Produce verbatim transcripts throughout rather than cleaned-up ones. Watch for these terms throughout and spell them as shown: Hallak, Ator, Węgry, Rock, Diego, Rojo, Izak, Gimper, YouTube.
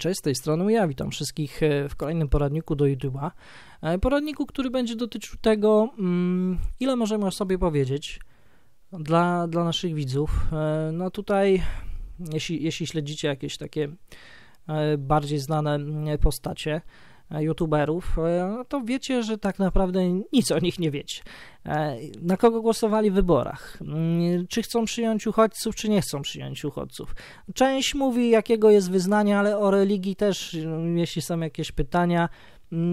Cześć, z tej strony ja, witam wszystkich w kolejnym poradniku do YouTube'a. Poradniku, który będzie dotyczył tego, ile możemy o sobie powiedzieć dla, dla naszych widzów. No tutaj, jeśli, jeśli śledzicie jakieś takie bardziej znane postacie youtuberów, to wiecie, że tak naprawdę nic o nich nie wiecie. Na kogo głosowali w wyborach? Czy chcą przyjąć uchodźców, czy nie chcą przyjąć uchodźców? Część mówi, jakiego jest wyznania, ale o religii też, jeśli są jakieś pytania,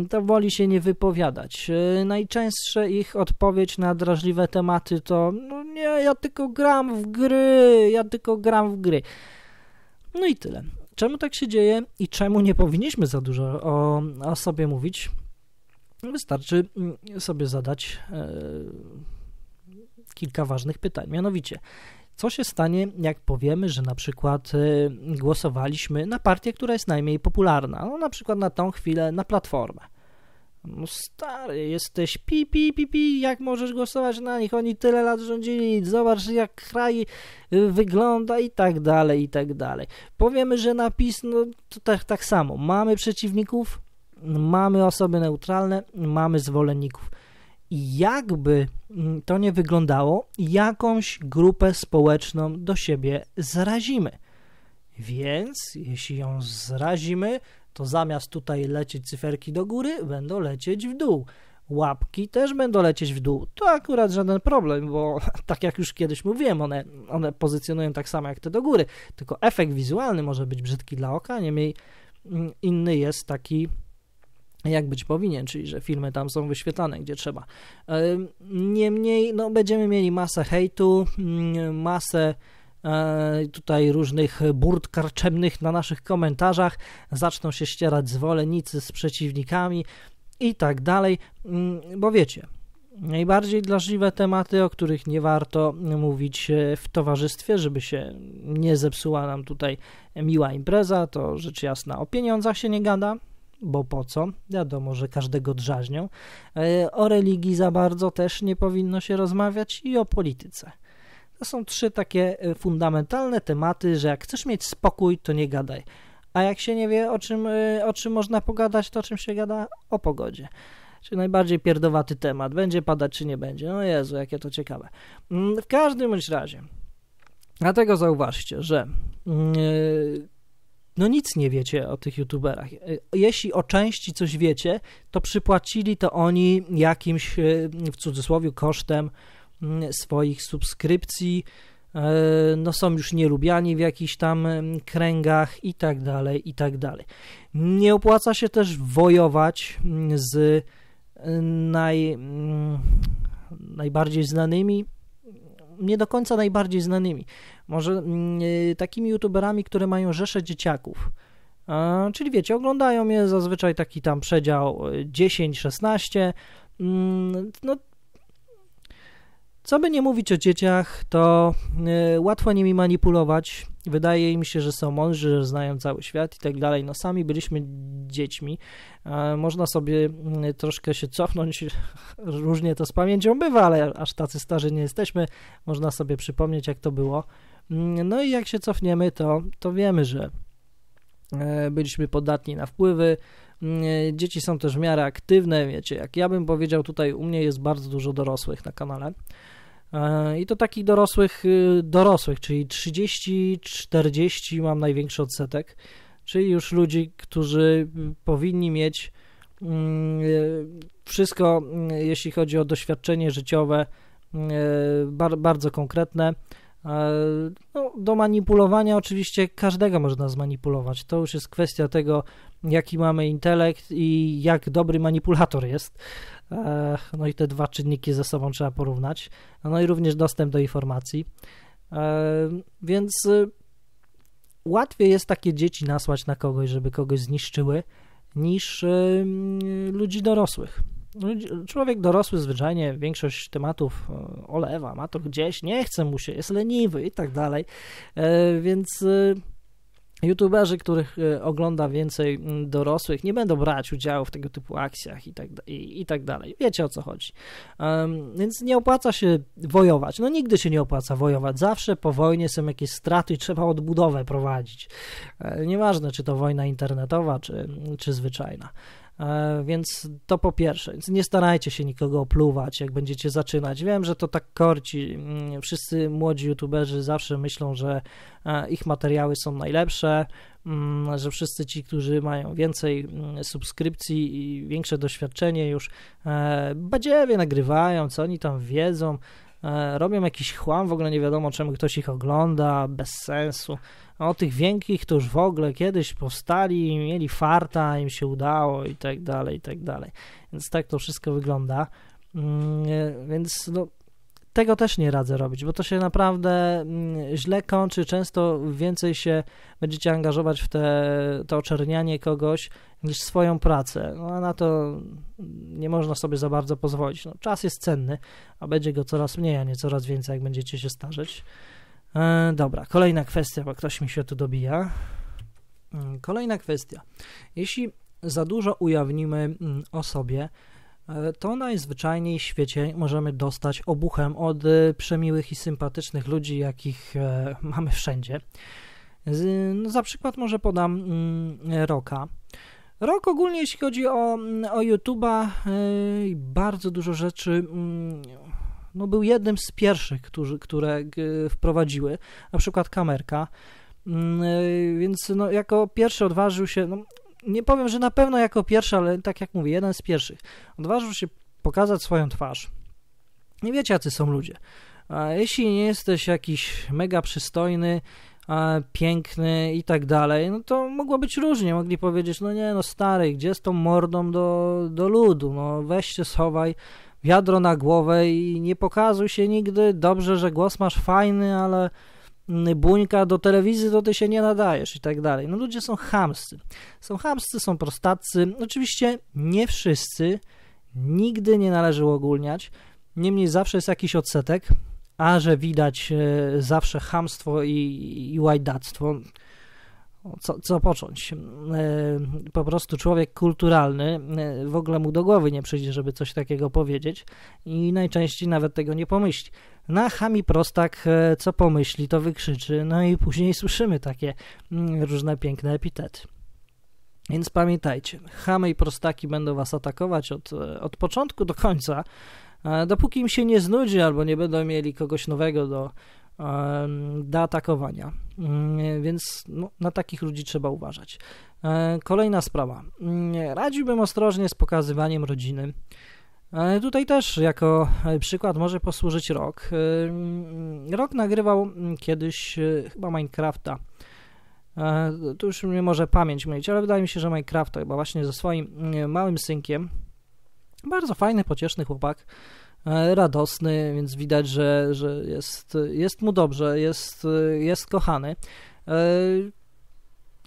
to woli się nie wypowiadać. Najczęstsze ich odpowiedź na drażliwe tematy to no nie, ja tylko gram w gry, ja tylko gram w gry. No i tyle. Czemu tak się dzieje i czemu nie powinniśmy za dużo o, o sobie mówić? Wystarczy sobie zadać e, kilka ważnych pytań. Mianowicie, co się stanie, jak powiemy, że na przykład e, głosowaliśmy na partię, która jest najmniej popularna? No, na przykład na tą chwilę na Platformę. No stary, jesteś pi, pi, pi, pi, jak możesz głosować na nich? Oni tyle lat rządzili, zobacz jak kraj wygląda i tak dalej, i tak dalej. Powiemy, że napis, no to tak, tak samo. Mamy przeciwników, mamy osoby neutralne, mamy zwolenników. I jakby to nie wyglądało, jakąś grupę społeczną do siebie zrazimy. Więc jeśli ją zrazimy, to zamiast tutaj lecieć cyferki do góry, będą lecieć w dół. Łapki też będą lecieć w dół. To akurat żaden problem, bo tak jak już kiedyś mówiłem, one, one pozycjonują tak samo jak te do góry, tylko efekt wizualny może być brzydki dla oka, niemniej inny jest taki, jak być powinien, czyli że filmy tam są wyświetlane, gdzie trzeba. Niemniej, no będziemy mieli masę hejtu, masę tutaj różnych burd karczemnych na naszych komentarzach, zaczną się ścierać zwolennicy z przeciwnikami i tak dalej, bo wiecie, najbardziej drażliwe tematy, o których nie warto mówić w towarzystwie, żeby się nie zepsuła nam tutaj miła impreza, to rzecz jasna o pieniądzach się nie gada, bo po co? Wiadomo, że każdego drzaźnią. O religii za bardzo też nie powinno się rozmawiać i o polityce. To są trzy takie fundamentalne tematy, że jak chcesz mieć spokój, to nie gadaj. A jak się nie wie, o czym, o czym można pogadać, to o czym się gada? O pogodzie. Czyli najbardziej pierdowaty temat. Będzie padać, czy nie będzie. No Jezu, jakie to ciekawe. W każdym bądź razie. Dlatego zauważcie, że no nic nie wiecie o tych youtuberach. Jeśli o części coś wiecie, to przypłacili to oni jakimś, w cudzysłowie, kosztem swoich subskrypcji, no są już nielubiani w jakichś tam kręgach i tak dalej, i tak dalej. Nie opłaca się też wojować z naj, najbardziej znanymi, nie do końca najbardziej znanymi, może takimi youtuberami, które mają rzesze dzieciaków. Czyli wiecie, oglądają je zazwyczaj taki tam przedział dziesięć szesnaście, no co by nie mówić o dzieciach, to y, łatwo nimi manipulować. Wydaje im się, że są mądrzy, że znają cały świat i tak dalej. No sami byliśmy dziećmi. E, można sobie y, troszkę się cofnąć. Różnie to z pamięcią bywa, ale aż tacy starzy nie jesteśmy. Można sobie przypomnieć, jak to było. No i jak się cofniemy, to, to wiemy, że y, byliśmy podatni na wpływy. Dzieci są też w miarę aktywne, wiecie, jak ja bym powiedział, tutaj u mnie jest bardzo dużo dorosłych na kanale i to takich dorosłych, dorosłych, czyli trzydzieści czterdzieści mam największy odsetek, czyli już ludzi, którzy powinni mieć wszystko, jeśli chodzi o doświadczenie życiowe, bardzo konkretne. No, do manipulowania oczywiście każdego można zmanipulować, to już jest kwestia tego, jaki mamy intelekt i jak dobry manipulator jest, no i te dwa czynniki ze sobą trzeba porównać, no i również dostęp do informacji, więc łatwiej jest takie dzieci nasłać na kogoś, żeby kogoś zniszczyły, niż ludzi dorosłych. Człowiek dorosły zwyczajnie większość tematów olewa, ma to gdzieś, nie chce mu się, jest leniwy i tak dalej, więc YouTuberzy, których ogląda więcej dorosłych, nie będą brać udziału w tego typu akcjach i tak, i, i tak dalej. Wiecie, o co chodzi. Um, więc nie opłaca się wojować. No nigdy się nie opłaca wojować. Zawsze po wojnie są jakieś straty i trzeba odbudowę prowadzić. E, nieważne, czy to wojna internetowa, czy, czy zwyczajna. Więc to po pierwsze, więc nie starajcie się nikogo opluwać, jak będziecie zaczynać. Wiem, że to tak korci. Wszyscy młodzi youtuberzy zawsze myślą, że ich materiały są najlepsze, że wszyscy ci, którzy mają więcej subskrypcji i większe doświadczenie już, badziewie nagrywają, co oni tam wiedzą, robią jakiś chłam, w ogóle nie wiadomo, czemu ktoś ich ogląda, bez sensu. O tych więkkich to już w ogóle kiedyś powstali, mieli farta, im się udało i tak dalej, i tak dalej. Więc tak to wszystko wygląda. Więc no, tego też nie radzę robić, bo to się naprawdę źle kończy. Często więcej się będziecie angażować w te, to oczernianie kogoś niż swoją pracę. No, a na to nie można sobie za bardzo pozwolić. No, czas jest cenny, a będzie go coraz mniej, a nie coraz więcej, jak będziecie się starzeć. E, dobra, kolejna kwestia, bo ktoś mi się tu dobija. Kolejna kwestia. Jeśli za dużo ujawnimy o sobie, to najzwyczajniej w świecie możemy dostać obuchem od przemiłych i sympatycznych ludzi, jakich mamy wszędzie. No, za przykład może podam Rocka. Rock ogólnie, jeśli chodzi o, o YouTube'a, bardzo dużo rzeczy... No, był jednym z pierwszych, którzy, które wprowadziły, na przykład kamerka, więc no, jako pierwszy odważył się, no, nie powiem, że na pewno jako pierwszy, ale tak jak mówię, jeden z pierwszych, odważył się pokazać swoją twarz. Nie wiecie, jacy są ludzie. A jeśli nie jesteś jakiś mega przystojny, piękny i tak dalej, no to mogło być różnie, mogli powiedzieć, no nie, no stary, gdzie z tą mordą do, do ludu, no weź się schowaj, wiadro na głowę i nie pokazuj się nigdy, dobrze, że głos masz fajny, ale buńka do telewizji, to ty się nie nadajesz i tak dalej. No ludzie są chamscy, są chamscy, są prostacy, oczywiście nie wszyscy, nigdy nie należy uogólniać, niemniej zawsze jest jakiś odsetek, a że widać zawsze chamstwo i, i łajdactwo. Co, co począć? Po prostu człowiek kulturalny, w ogóle mu do głowy nie przyjdzie, żeby coś takiego powiedzieć i najczęściej nawet tego nie pomyśli. Na chami prostak co pomyśli, to wykrzyczy, no i później słyszymy takie różne piękne epitety. Więc pamiętajcie, chamy i prostaki będą was atakować od, od początku do końca, dopóki im się nie znudzi albo nie będą mieli kogoś nowego do do atakowania, więc no, na takich ludzi trzeba uważać. Kolejna sprawa. Radziłbym ostrożnie z pokazywaniem rodziny. Tutaj też jako przykład może posłużyć Rock. Rock nagrywał kiedyś chyba Minecrafta. Tu już mnie może pamięć mylić, ale wydaje mi się, że Minecrafta chyba właśnie ze swoim małym synkiem. Bardzo fajny, pocieszny chłopak. Radosny, więc widać, że, że jest, jest mu dobrze, jest, jest kochany.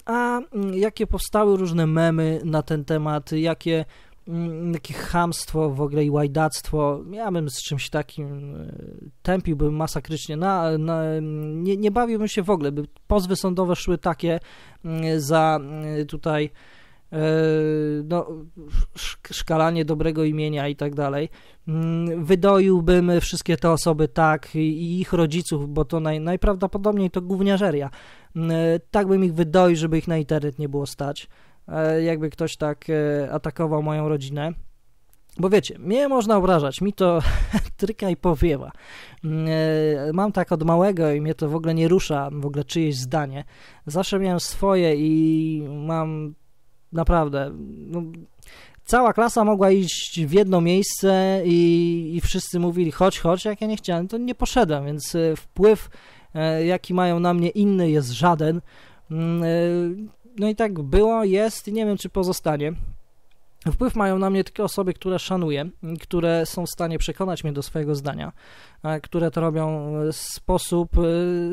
A jakie powstały różne memy na ten temat, jakie, jakie chamstwo w ogóle i łajdactwo, ja bym z czymś takim tępiłbym masakrycznie, na, na, nie, nie bawiłbym się w ogóle, by pozwy sądowe szły takie za tutaj no, szkalanie dobrego imienia i tak dalej. Wydoiłbym wszystkie te osoby tak i ich rodziców, bo to naj, najprawdopodobniej to gówniażeria. Tak bym ich wydoił, żeby ich na internet nie było stać. Jakby ktoś tak atakował moją rodzinę. Bo wiecie, mnie można obrażać, mi to tryka i powiewa. Mam tak od małego i mnie to w ogóle nie rusza, w ogóle czyjeś zdanie. Zawsze miałem swoje i mam... Naprawdę, no, cała klasa mogła iść w jedno miejsce i, i wszyscy mówili chodź, chodź, jak ja nie chciałem, to nie poszedłem, więc wpływ jaki mają na mnie inny jest żaden, no i tak było, jest i nie wiem, czy pozostanie. Wpływ mają na mnie tylko osoby, które szanuję, które są w stanie przekonać mnie do swojego zdania, które to robią w sposób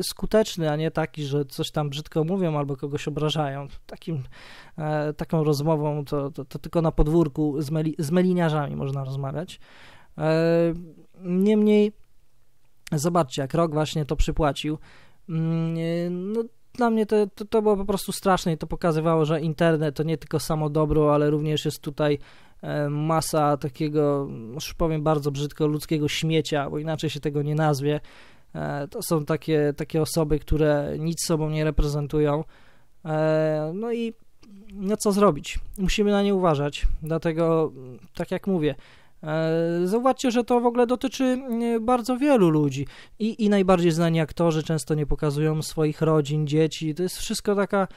skuteczny, a nie taki, że coś tam brzydko mówią albo kogoś obrażają. Takim, taką rozmową to, to, to tylko na podwórku z, meli, z meliniarzami można rozmawiać. Niemniej, zobaczcie, jak Rock właśnie to przypłacił. No, dla mnie to, to, to było po prostu straszne i to pokazywało, że internet to nie tylko samo dobro, ale również jest tutaj masa takiego, już powiem bardzo brzydko, ludzkiego śmiecia, bo inaczej się tego nie nazwie. To są takie, takie osoby, które nic sobą nie reprezentują. No i no co zrobić? Musimy na nie uważać, dlatego tak jak mówię, zauważcie, że to w ogóle dotyczy bardzo wielu ludzi i, i najbardziej znani aktorzy często nie pokazują swoich rodzin, dzieci, to jest wszystko taka,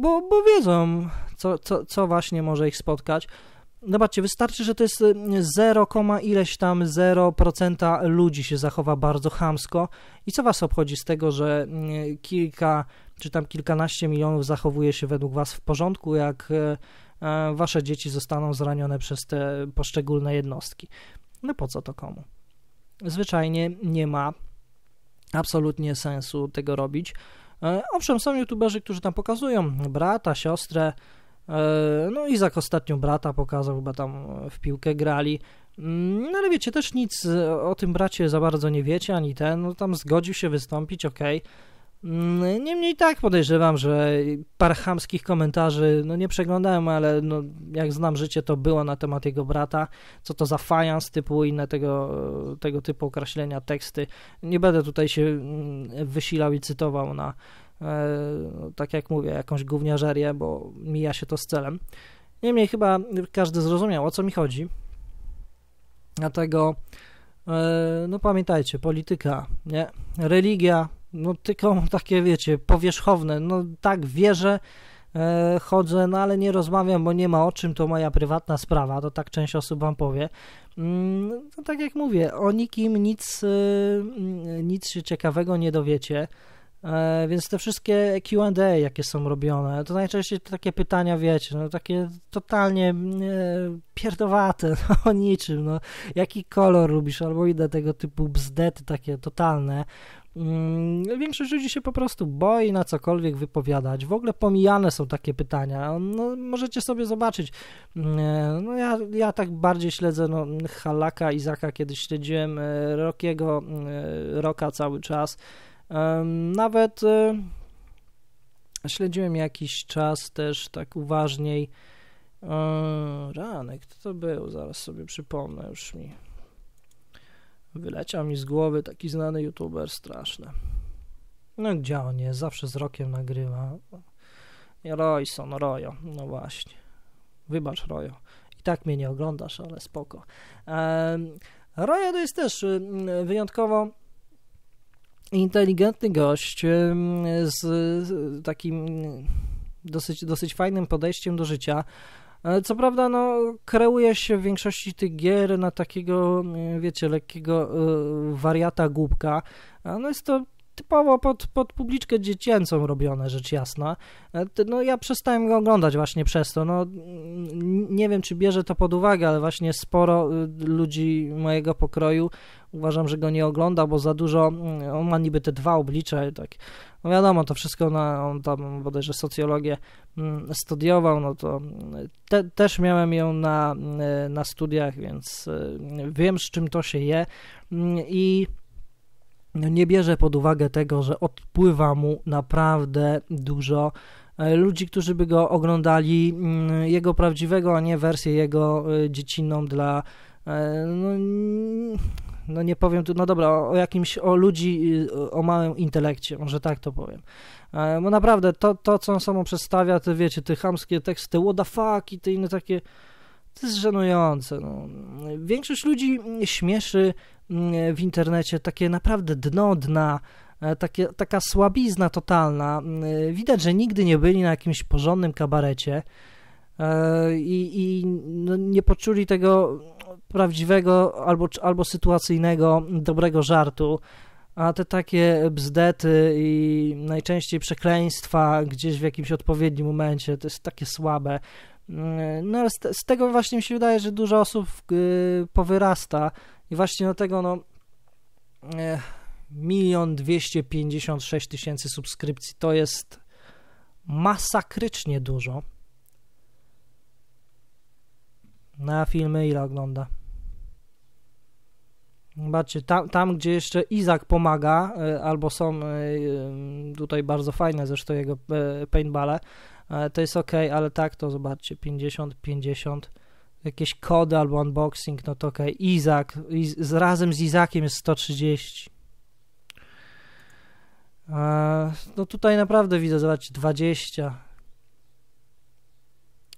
bo, bo wiedzą co, co, co właśnie może ich spotkać. Zobaczcie, wystarczy, że to jest zero, ileś tam zero procent ludzi się zachowa bardzo chamsko i co was obchodzi z tego, że kilka czy tam kilkanaście milionów zachowuje się według was w porządku, jak wasze dzieci zostaną zranione przez te poszczególne jednostki. No po co to komu? Zwyczajnie nie ma absolutnie sensu tego robić. Owszem, są youtuberzy, którzy tam pokazują brata, siostrę, no Izak ostatnio brata pokazał, chyba tam w piłkę grali, no ale wiecie, też nic o tym bracie za bardzo nie wiecie, ani ten, no tam zgodził się wystąpić, okej. Okay. Niemniej tak podejrzewam, że parę chamskich komentarzy, no nie przeglądałem, ale no, jak znam życie, to było na temat jego brata, co to za fajans typu inne tego, tego typu określenia, teksty, nie będę tutaj się wysilał i cytował na tak jak mówię, jakąś gówniarzerię, bo mija się to z celem. Niemniej chyba każdy zrozumiał, o co mi chodzi. Dlatego no pamiętajcie, polityka, nie? Religia, no tylko takie wiecie, powierzchowne, no tak wierzę, chodzę, no ale nie rozmawiam, bo nie ma o czym, to moja prywatna sprawa, to tak część osób wam powie. No, tak jak mówię, o nikim nic, nic się ciekawego nie dowiecie. Więc te wszystkie Q and A, jakie są robione, to najczęściej takie pytania, wiecie, no takie totalnie pierdowate, no, o niczym, no, jaki kolor lubisz, albo inne tego typu bzdety takie totalne. Większość ludzi się po prostu boi na cokolwiek wypowiadać, w ogóle pomijane są takie pytania, no, możecie sobie zobaczyć, no ja, ja tak bardziej śledzę no, Hallaka, Izaka, kiedyś śledziłem Rockiego, Rocka cały czas. Nawet y, śledziłem jakiś czas też tak uważniej y, ranek, kto to był, zaraz sobie przypomnę, już mi wyleciał mi z głowy taki znany youtuber, straszny, no gdzie on jest, zawsze z Rokiem nagrywa, Royson, Rojo, no właśnie, wybacz Rojo, i tak mnie nie oglądasz, ale spoko. y, Rojo to jest też y, wyjątkowo inteligentny gość z takim dosyć, dosyć fajnym podejściem do życia. Co prawda, no, kreuje się w większości tych gier na takiego, wiecie, lekkiego wariata głupka. No jest to typowo pod, pod publiczkę dziecięcą robione, rzecz jasna. No ja przestałem go oglądać właśnie przez to. No, nie wiem, czy bierze to pod uwagę, ale właśnie sporo ludzi mojego pokroju uważam, że go nie ogląda, bo za dużo, on ma niby te dwa oblicza i tak, no wiadomo, to wszystko, na, on tam bodajże socjologię studiował, no to te, też miałem ją na, na studiach, więc wiem, z czym to się je i nie bierze pod uwagę tego, że odpływa mu naprawdę dużo ludzi, którzy by go oglądali jego prawdziwego, a nie wersję jego dziecinną dla, no, no nie powiem tu, no dobra, o jakimś, o ludzi, o małym intelekcie, może tak to powiem. Bo naprawdę to, to co on sobą przedstawia, te wiecie, te chamskie teksty, what the fuck i te inne takie, to jest żenujące. No. Większość ludzi śmieszy w internecie takie naprawdę dno dna, takie, taka słabizna totalna. Widać, że nigdy nie byli na jakimś porządnym kabarecie i, i no nie poczuli tego prawdziwego albo, albo sytuacyjnego, dobrego żartu, a te takie bzdety i najczęściej przekleństwa gdzieś w jakimś odpowiednim momencie, to jest takie słabe. No ale z, te, z tego właśnie mi się wydaje, że dużo osób yy, powyrasta i właśnie do tego no milion dwieście pięćdziesiąt sześć tysięcy subskrypcji to jest masakrycznie dużo. Na filmy ile ogląda? Zobaczcie, tam, tam gdzie jeszcze Izak pomaga, albo są tutaj bardzo fajne zresztą jego paintballe, to jest ok, ale tak to zobaczcie, pięćdziesiąt pięćdziesiąt, jakieś kody albo unboxing, no to ok. Izak, iz, razem z Izakiem jest sto trzydzieści. No tutaj naprawdę widzę, zobaczcie, dwadzieścia,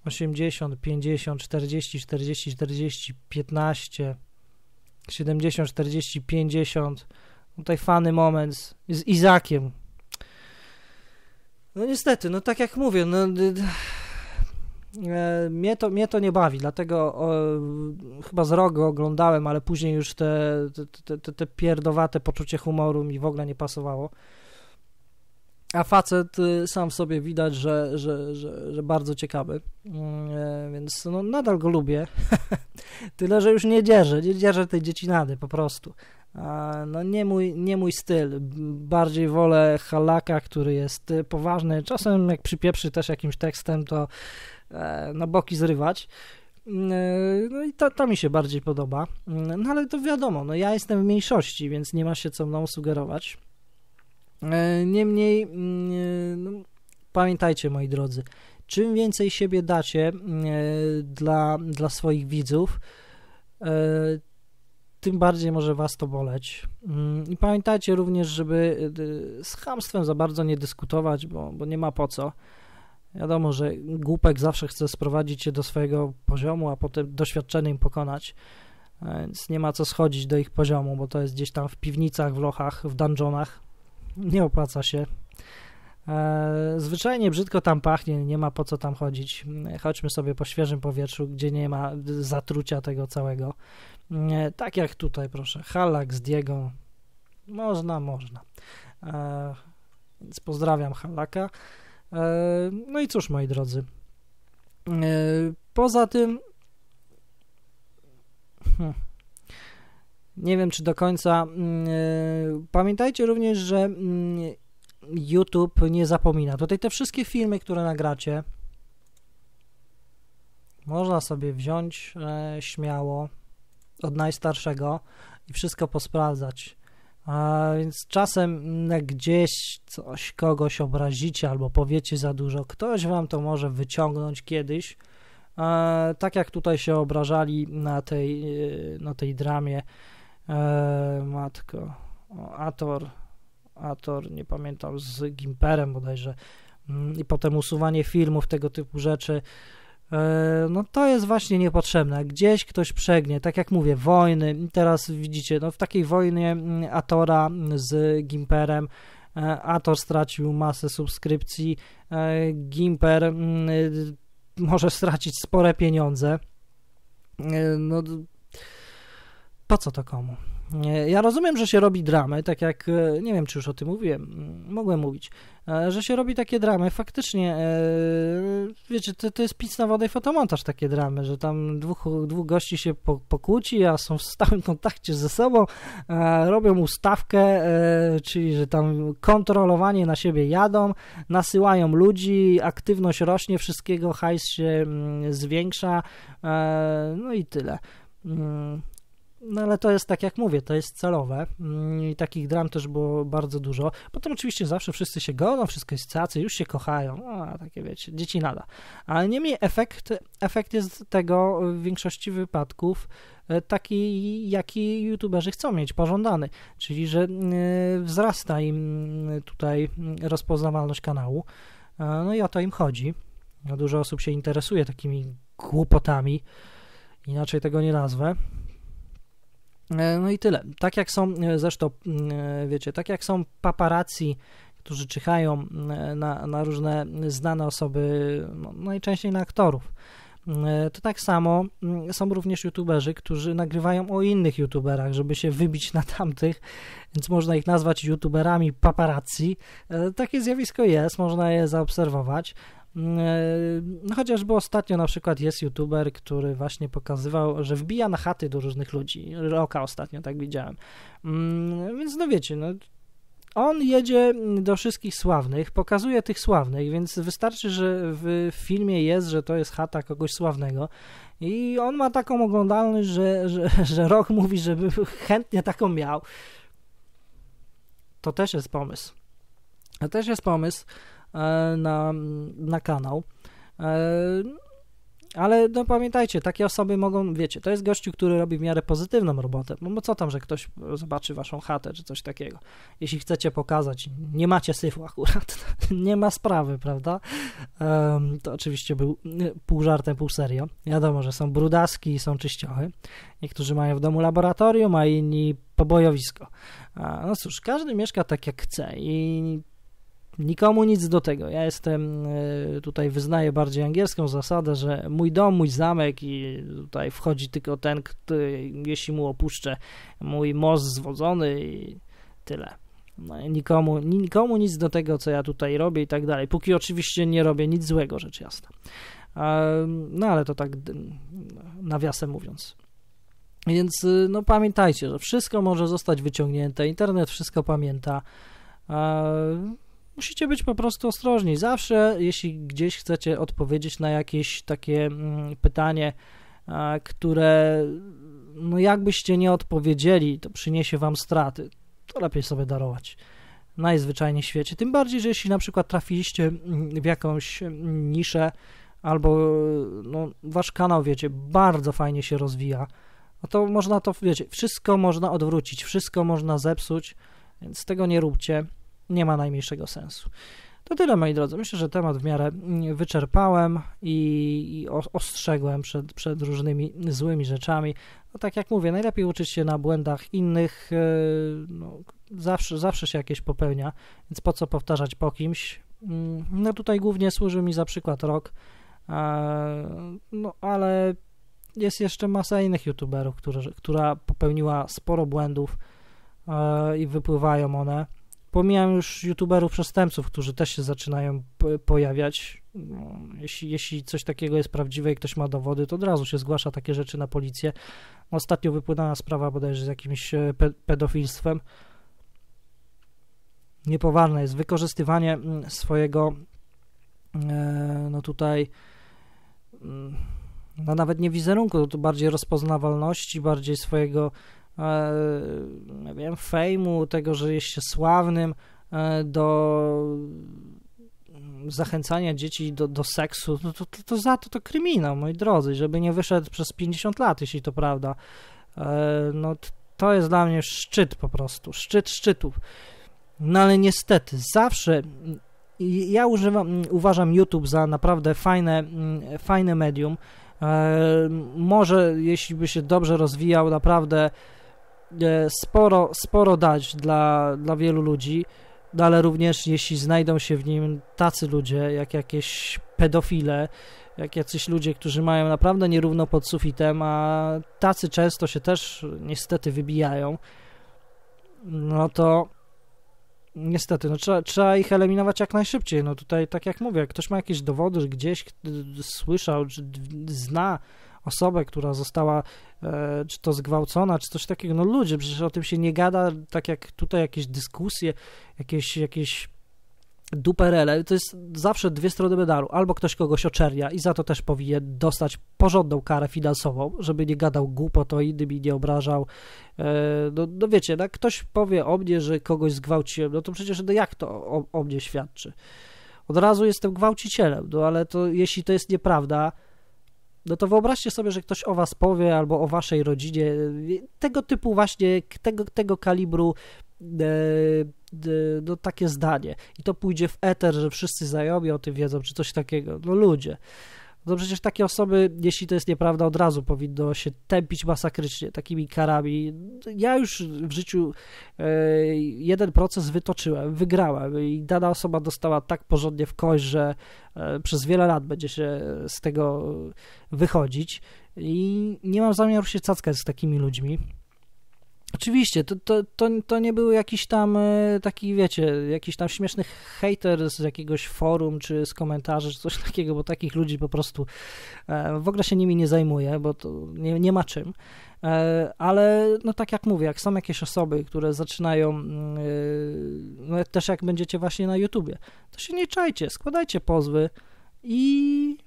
osiemdziesiąt, pięćdziesiąt, czterdzieści, czterdzieści, czterdzieści, piętnaście, siedemdziesiąt, czterdzieści, pięćdziesiąt. Tutaj fany moment z Izakiem. No niestety, no tak jak mówię, no, e, mnie, to, mnie to nie bawi, dlatego o, chyba z Rogo oglądałem, ale później już te, te, te, te pierdowate poczucie humoru mi w ogóle nie pasowało. A facet sam w sobie widać, że, że, że, że bardzo ciekawy, e, więc no, nadal go lubię, tyle, że już nie dzierżę, nie dzierżę tej dziecinady po prostu. E, no nie mój, nie mój styl, bardziej wolę Hallaka, który jest poważny, czasem jak przypieprzy też jakimś tekstem, to e, na boki zrywać. No i to, to mi się bardziej podoba, no ale to wiadomo, no ja jestem w mniejszości, więc nie ma się co mną sugerować. Niemniej no, pamiętajcie, moi drodzy, czym więcej siebie dacie dla, dla swoich widzów, tym bardziej może was to boleć. I pamiętajcie również, żeby z chamstwem za bardzo nie dyskutować, bo, bo nie ma po co. Wiadomo, że głupek zawsze chce sprowadzić się do swojego poziomu, a potem doświadczenie im pokonać, więc nie ma co schodzić do ich poziomu, bo to jest gdzieś tam w piwnicach, w lochach, w dungeonach. Nie opłaca się. E, zwyczajnie brzydko tam pachnie, nie ma po co tam chodzić. Chodźmy sobie po świeżym powietrzu, gdzie nie ma zatrucia tego całego. E, tak jak tutaj, proszę. Hallak z Diego. Można, można. E, więc pozdrawiam Hallaka. E, no i cóż, moi drodzy. E, poza tym... Hm. Nie wiem, czy do końca. Pamiętajcie również, że YouTube nie zapomina. Tutaj te wszystkie filmy, które nagracie, można sobie wziąć śmiało od najstarszego i wszystko posprawdzać. A więc czasem gdzieś coś, kogoś obrazicie albo powiecie za dużo, ktoś wam to może wyciągnąć kiedyś. A tak jak tutaj się obrażali na tej, na tej dramie. Eee, matko, o, Ator, Ator, nie pamiętam, z Gimperem bodajże, i potem usuwanie filmów, tego typu rzeczy, eee, no to jest właśnie niepotrzebne, gdzieś ktoś przegnie, tak jak mówię, wojny, teraz widzicie, no w takiej wojnie Atora z Gimperem, e, Ator stracił masę subskrypcji, e, Gimper e, może stracić spore pieniądze, e, no po co to komu? Ja rozumiem, że się robi dramy, tak jak, nie wiem, czy już o tym mówiłem, mogłem mówić, że się robi takie dramy, faktycznie, wiecie, to, to jest pic na wodę i fotomontaż, takie dramy, że tam dwóch, dwóch gości się pokłóci, a są w stałym kontakcie ze sobą, robią ustawkę, czyli, że tam kontrolowanie na siebie jadą, nasyłają ludzi, aktywność rośnie, wszystkiego, hajs się zwiększa, no i tyle. No ale to jest, tak jak mówię, to jest celowe i takich dram też było bardzo dużo. Potem oczywiście zawsze wszyscy się godzą, wszystko jest cacy, już się kochają, no, takie wiecie, dzieci nada. Ale niemniej efekt, efekt jest tego w większości wypadków taki, jaki youtuberzy chcą mieć, pożądany. Czyli, że wzrasta im tutaj rozpoznawalność kanału, no i o to im chodzi. Dużo osób się interesuje takimi głupotami, inaczej tego nie nazwę. No i tyle. Tak jak są, zresztą, wiecie, tak jak są paparazzi, którzy czyhają na, na różne znane osoby, no, najczęściej na aktorów, to tak samo są również youtuberzy, którzy nagrywają o innych youtuberach, żeby się wybić na tamtych, więc można ich nazwać youtuberami paparazzi. Takie zjawisko jest, można je zaobserwować. Chociażby ostatnio na przykład jest youtuber, który właśnie pokazywał, że wbija na chaty do różnych ludzi. Rocka ostatnio tak widziałem. Więc no wiecie, no On jedzie do wszystkich sławnych, pokazuje tych sławnych, więc wystarczy, że w filmie jest, że to jest chata kogoś sławnego i on ma taką oglądalność, że, że, że Rock mówi, żeby chętnie taką miał. To też jest pomysł. To też jest pomysł na, na kanał. Ale no pamiętajcie, takie osoby mogą, wiecie, to jest gościu, który robi w miarę pozytywną robotę, no bo co tam, że ktoś zobaczy waszą chatę czy coś takiego. Jeśli chcecie pokazać, nie macie syfu akurat, nie ma sprawy, prawda? Um, to oczywiście był pół żartem, pół serio. Wiadomo, że są brudaski i są czyściochy. Niektórzy mają w domu laboratorium, a inni pobojowisko. A, no cóż, każdy mieszka tak jak chce i nikomu nic do tego. Ja jestem, tutaj wyznaję bardziej angielską zasadę, że mój dom, mój zamek i tutaj wchodzi tylko ten, który, jeśli mu opuszczę mój most zwodzony i tyle. No, nikomu, nikomu nic do tego, co ja tutaj robię i tak dalej. Póki oczywiście nie robię nic złego, rzecz jasna. No ale to tak nawiasem mówiąc. Więc no pamiętajcie, że wszystko może zostać wyciągnięte, internet wszystko pamięta. Musicie być po prostu ostrożni. Zawsze, jeśli gdzieś chcecie odpowiedzieć na jakieś takie pytanie, które no jakbyście nie odpowiedzieli, to przyniesie wam straty, to lepiej sobie darować. Najzwyczajniej w świecie. Tym bardziej, że jeśli na przykład trafiliście w jakąś niszę albo no, wasz kanał, wiecie, bardzo fajnie się rozwija, no to można to, wiecie, wszystko można odwrócić, wszystko można zepsuć, więc tego nie róbcie. Nie ma najmniejszego sensu. To tyle, moi drodzy. Myślę, że temat w miarę wyczerpałem i, i ostrzegłem przed, przed różnymi złymi rzeczami. No, tak jak mówię, najlepiej uczyć się na błędach innych. No, zawsze, zawsze się jakieś popełnia, więc po co powtarzać po kimś? No tutaj głównie służy mi za przykład Rock, no ale jest jeszcze masa innych youtuberów, które, która popełniła sporo błędów i wypływają one. Pomijam już youtuberów przestępców, którzy też się zaczynają pojawiać. No, jeśli, jeśli coś takiego jest prawdziwe i ktoś ma dowody, to od razu się zgłasza takie rzeczy na policję. Ostatnio wypłynęła sprawa bodajże z jakimś pe pedofilstwem. Niepoważne jest wykorzystywanie swojego e, no tutaj no nawet nie wizerunku, to bardziej rozpoznawalności, bardziej swojego nie wiem, fejmu, tego, że jest się sławnym, do zachęcania dzieci do, do seksu, no to, to, to za to to kryminał, moi drodzy, żeby nie wyszedł przez pięćdziesiąt lat, jeśli to prawda. No to jest dla mnie szczyt po prostu, szczyt szczytów. No ale niestety zawsze ja używam, uważam YouTube za naprawdę fajne, fajne medium. Może, jeśli by się dobrze rozwijał, naprawdę sporo, sporo dać dla, dla wielu ludzi, ale również jeśli znajdą się w nim tacy ludzie, jak jakieś pedofile, jak jacyś ludzie, którzy mają naprawdę nierówno pod sufitem, a tacy często się też niestety wybijają, no to niestety, no trzeba, trzeba ich eliminować jak najszybciej. No tutaj, tak jak mówię, jak ktoś ma jakieś dowody, że gdzieś słyszał, czy zna osobę, która została e, czy to zgwałcona, czy coś takiego, no ludzie, przecież o tym się nie gada, tak jak tutaj jakieś dyskusje, jakieś, jakieś duperele, to jest zawsze dwie strony medalu. Albo ktoś kogoś oczernia i za to też powinien dostać porządną karę finansową, żeby nie gadał głupot o innym i nie obrażał. No, no wiecie, jak ktoś powie o mnie, że kogoś zgwałciłem, no to przecież no jak to o, o mnie świadczy? Od razu jestem gwałcicielem, no ale to jeśli to jest nieprawda, no to wyobraźcie sobie, że ktoś o was powie albo o waszej rodzinie, tego typu właśnie, tego, tego kalibru no takie zdanie i to pójdzie w eter, że wszyscy znajomi o tym wiedzą, czy coś takiego, no ludzie, no przecież takie osoby, jeśli to jest nieprawda, od razu powinno się tępić masakrycznie takimi karami. Ja już w życiu jeden proces wytoczyłem, wygrałem i dana osoba dostała tak porządnie w kość, że przez wiele lat będzie się z tego wychodzić i nie mam zamiaru się cackać z takimi ludźmi. Oczywiście, to, to, to, to nie był jakiś tam taki, wiecie, jakiś tam śmieszny hejter z jakiegoś forum, czy z komentarzy, czy coś takiego, bo takich ludzi po prostu w ogóle się nimi nie zajmuje, bo to nie, nie ma czym. Ale no tak jak mówię, jak są jakieś osoby, które zaczynają, no też jak będziecie właśnie na YouTubie, to się nie czajcie, składajcie pozwy i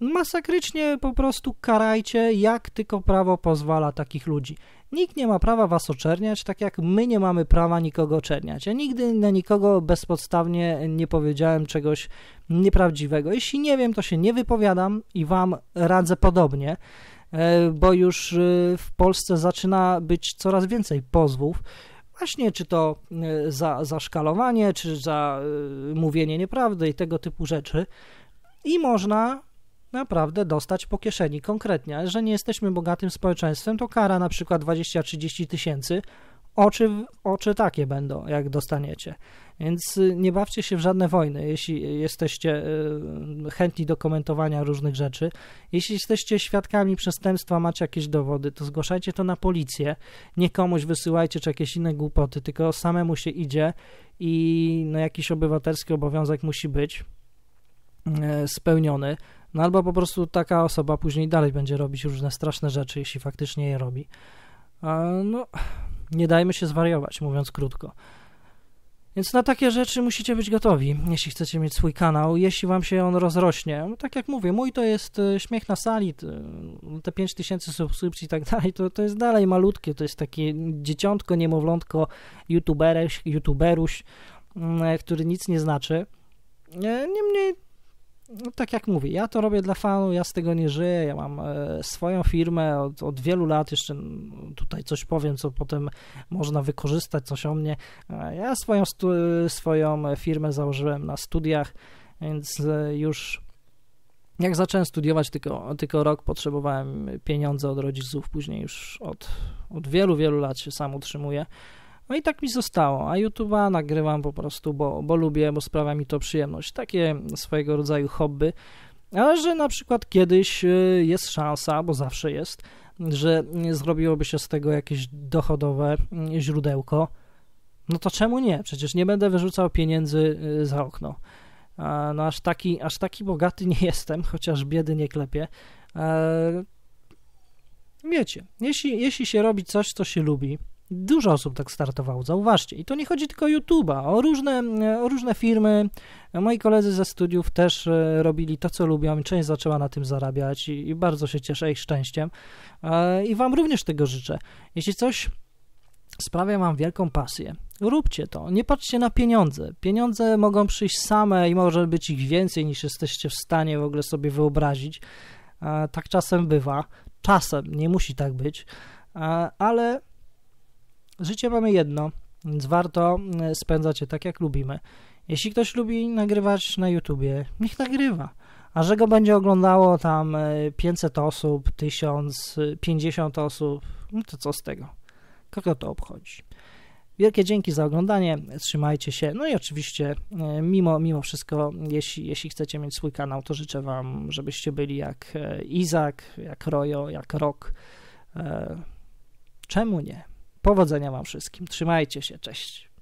masakrycznie po prostu karajcie, jak tylko prawo pozwala takich ludzi. Nikt nie ma prawa was oczerniać, tak jak my nie mamy prawa nikogo oczerniać. Ja nigdy na nikogo bezpodstawnie nie powiedziałem czegoś nieprawdziwego. Jeśli nie wiem, to się nie wypowiadam i wam radzę podobnie, bo już w Polsce zaczyna być coraz więcej pozwów. Właśnie czy to za, za szkalowanie, czy za mówienie nieprawdy i tego typu rzeczy. I można naprawdę dostać po kieszeni konkretnie, że nie jesteśmy bogatym społeczeństwem, to kara na przykład dwadzieścia trzydzieści tysięcy, oczy, oczy takie będą, jak dostaniecie. Więc nie bawcie się w żadne wojny, jeśli jesteście chętni do komentowania różnych rzeczy. Jeśli jesteście świadkami przestępstwa, macie jakieś dowody, to zgłaszajcie to na policję, nie komuś wysyłajcie czy jakieś inne głupoty, tylko samemu się idzie i no, jakiś obywatelski obowiązek musi być spełniony. No albo po prostu taka osoba później dalej będzie robić różne straszne rzeczy, jeśli faktycznie je robi. No, nie dajmy się zwariować, mówiąc krótko. Więc na takie rzeczy musicie być gotowi, jeśli chcecie mieć swój kanał, jeśli wam się on rozrośnie. Tak jak mówię, mój to jest śmiech na sali, te pięć tysięcy subskrypcji i tak dalej, to, to jest dalej malutkie, to jest takie dzieciątko, niemowlątko youtubereś, youtuberuś, który nic nie znaczy. Niemniej, no tak jak mówię, ja to robię dla fanów, ja z tego nie żyję, ja mam e, swoją firmę od, od wielu lat, jeszcze tutaj coś powiem, co potem można wykorzystać, coś o mnie. E, ja swoją, stu, swoją firmę założyłem na studiach, więc e, już jak zacząłem studiować tylko, tylko rok, potrzebowałem pieniądze od rodziców, później już od, od wielu, wielu lat się sam utrzymuję. No i tak mi zostało, a YouTube'a nagrywam po prostu, bo, bo lubię, bo sprawia mi to przyjemność. Takie swojego rodzaju hobby, ale że na przykład kiedyś jest szansa, bo zawsze jest, że zrobiłoby się z tego jakieś dochodowe źródełko, no to czemu nie? Przecież nie będę wyrzucał pieniędzy za okno. No aż taki, aż taki bogaty nie jestem, chociaż biedy nie klepię. Wiecie, jeśli, jeśli się robi coś, co się lubi, dużo osób tak startowało, zauważcie. I to nie chodzi tylko o YouTube'a, o różne, o różne firmy. Moi koledzy ze studiów też robili to, co lubią. Część zaczęła na tym zarabiać i, i bardzo się cieszę ich szczęściem. I wam również tego życzę. Jeśli coś sprawia wam wielką pasję, róbcie to. Nie patrzcie na pieniądze. Pieniądze mogą przyjść same i może być ich więcej, niż jesteście w stanie w ogóle sobie wyobrazić. Tak czasem bywa. Czasem, nie musi tak być. Ale życie mamy jedno, więc warto spędzać je tak, jak lubimy. Jeśli ktoś lubi nagrywać na YouTubie, niech nagrywa. A że go będzie oglądało tam pięćset osób, tysiąc, pięćdziesiąt osób, no to co z tego? Kogo to obchodzi? Wielkie dzięki za oglądanie, trzymajcie się. No i oczywiście mimo, mimo wszystko, jeśli, jeśli chcecie mieć swój kanał, to życzę wam, żebyście byli jak Izak, jak Rojo, jak Rock. Czemu nie? Powodzenia wam wszystkim. Trzymajcie się. Cześć.